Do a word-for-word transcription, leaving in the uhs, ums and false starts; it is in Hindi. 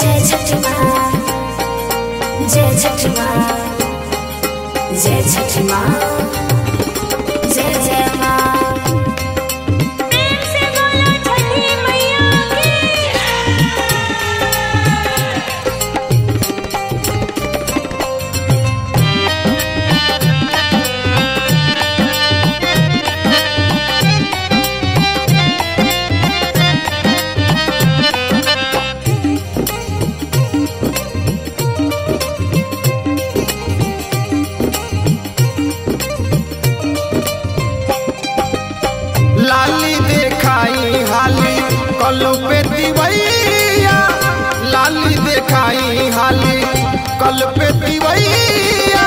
जय छठ माँ, जय छठ माँ, जय छठ माँ। लाली देखाई हाली कल पे दिवैया।